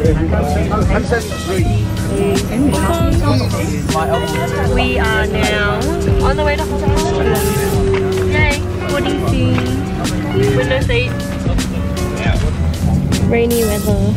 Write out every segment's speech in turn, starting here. We are now on the way to Hong Kong. Yay! What do you see? Window seat. Rainy weather.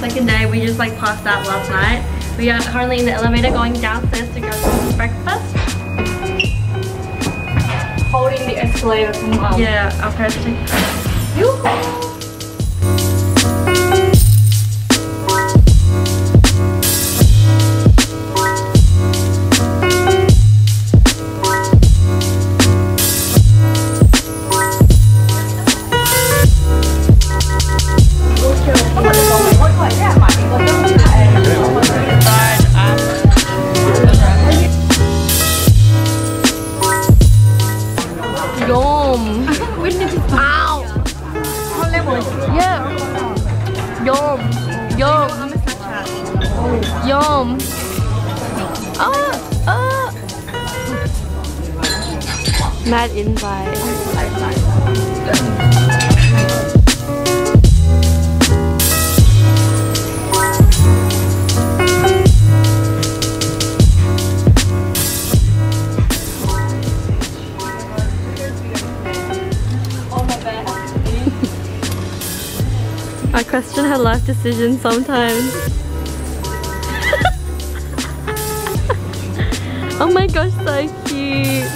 Second day, we just like passed out last night. We are currently in the elevator going downstairs to go to breakfast. Holding the escalator from mom. Yeah, our parents take it. Yum. Mad invite. I question her life decisions sometimes. Oh my gosh, so cute!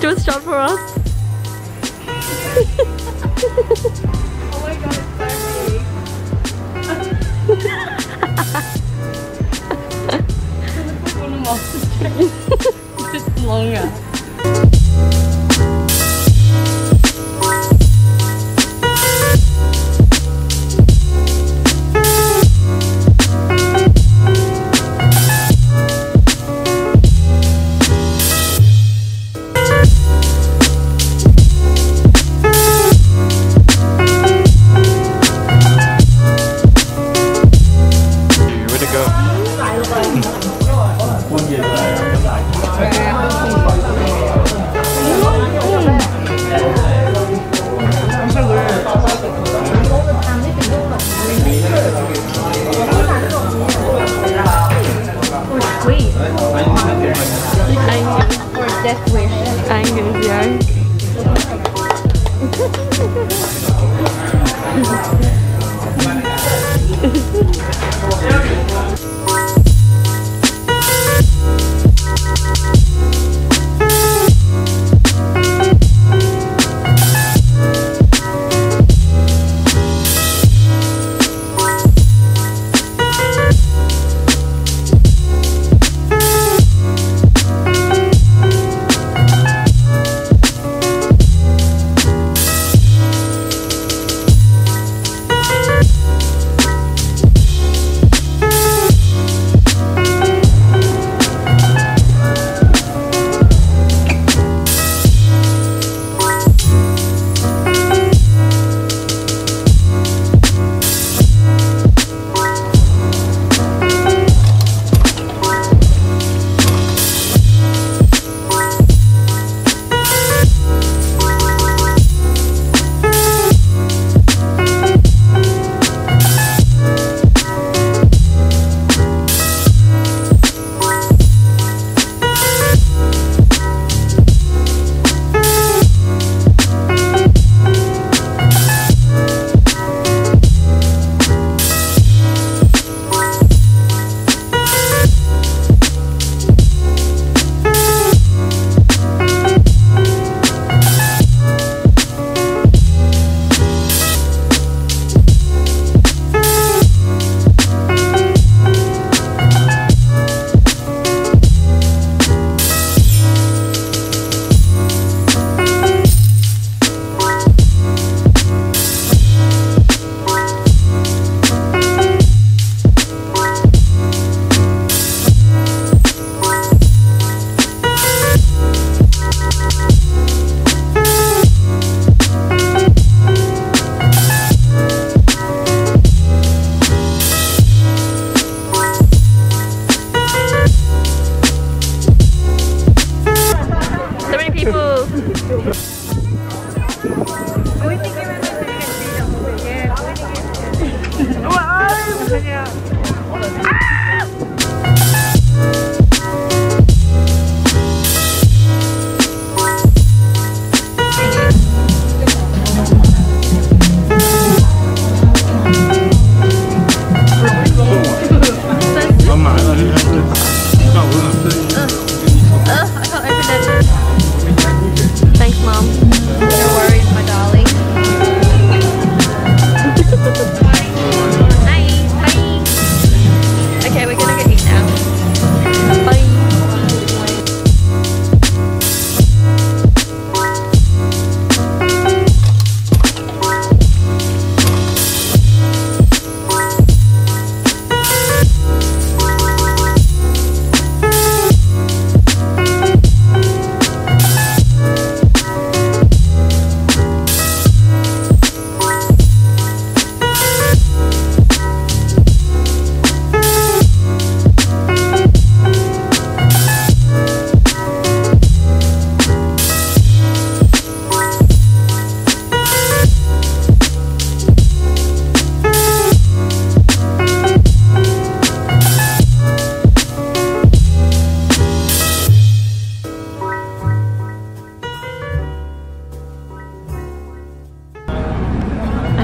Do a shot for us. Oh my god, it's so big. It's longer.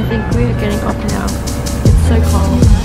think we are getting up now. It's so cold.